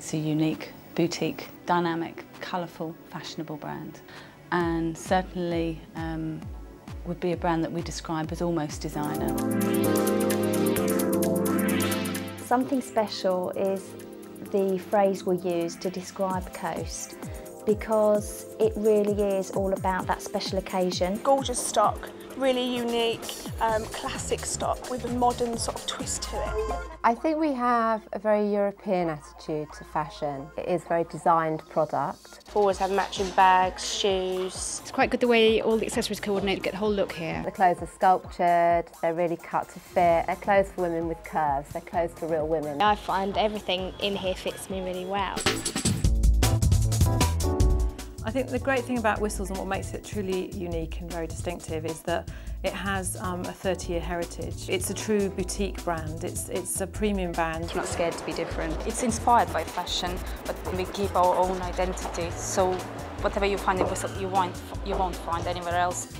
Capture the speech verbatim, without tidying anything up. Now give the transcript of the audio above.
It's a unique, boutique, dynamic, colourful, fashionable brand, and certainly um, would be a brand that we describe as almost designer. Something special is the phrase we use to describe Coast, because it really is all about that special occasion. Gorgeous stock, really unique, um, classic stock with a modern sort of twist to it. I think we have a very European attitude to fashion. It is a very designed product. Always have matching bags, shoes. It's quite good the way all the accessories coordinate to get the whole look here. The clothes are sculptured, they're really cut to fit. They're clothes for women with curves, they're clothes for real women. I find everything in here fits me really well. I think the great thing about Whistles and what makes it truly unique and very distinctive is that it has um, a thirty year heritage. It's a true boutique brand, it's, it's a premium brand. I'm not scared to be different. It's inspired by fashion, but we give our own identity, so whatever you find in Whistles you won't, you won't find anywhere else.